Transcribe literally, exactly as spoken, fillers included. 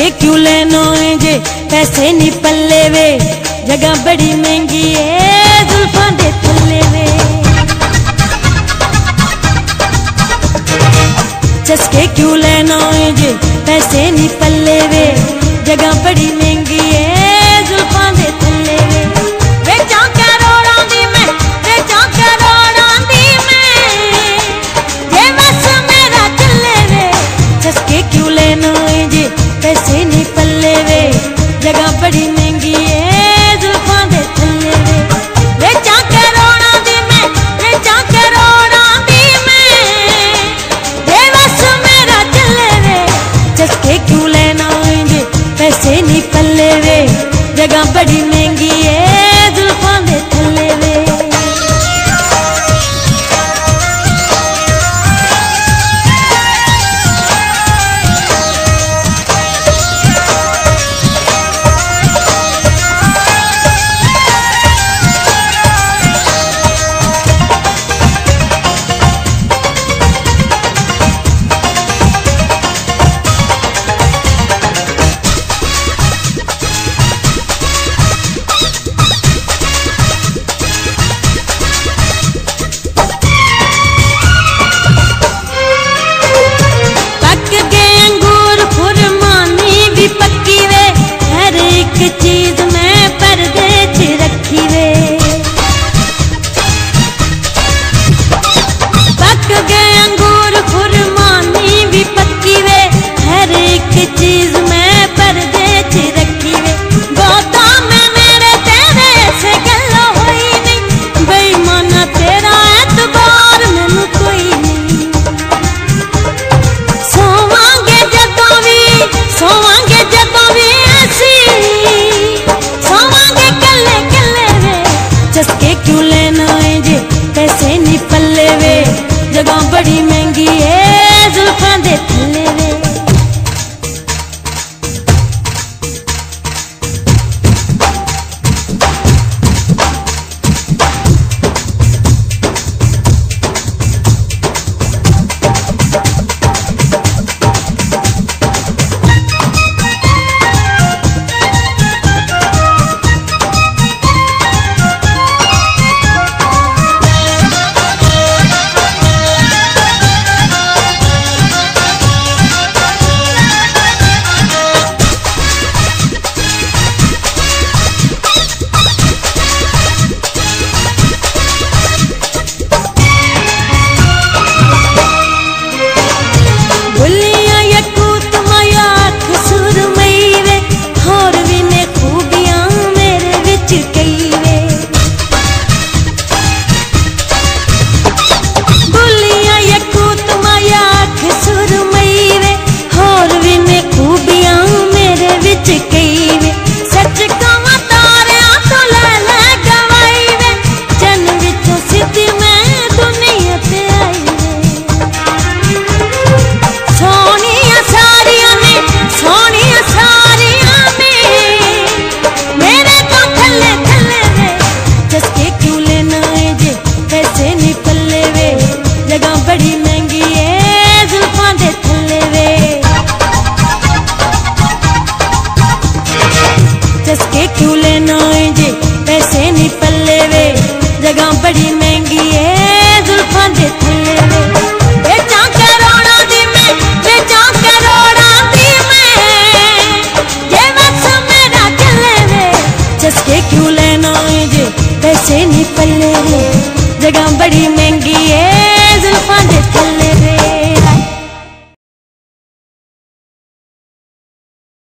चस्के क्यों लेनो है जे पैसे नी पल्ले वे, जगह बड़ी महंगी है जुल्फां दे थल्ले वे। चस्के क्यों लेनो है जे पैसे नी पल्ले वे, जगह बड़ी महंगी है जुल्फां दे थल्ले वे। वे चां करोड़ां दी मैं, वे चां करोड़ां दी मैं, जे बस मेरा चले वे। चस्के क्यों लेनो है जे पैसे नी पल्ले वे, जगह बड़ी महंगी है। चस्के क्यों लेना है जे पैसे नी पल्ले वे, जगह बड़ी में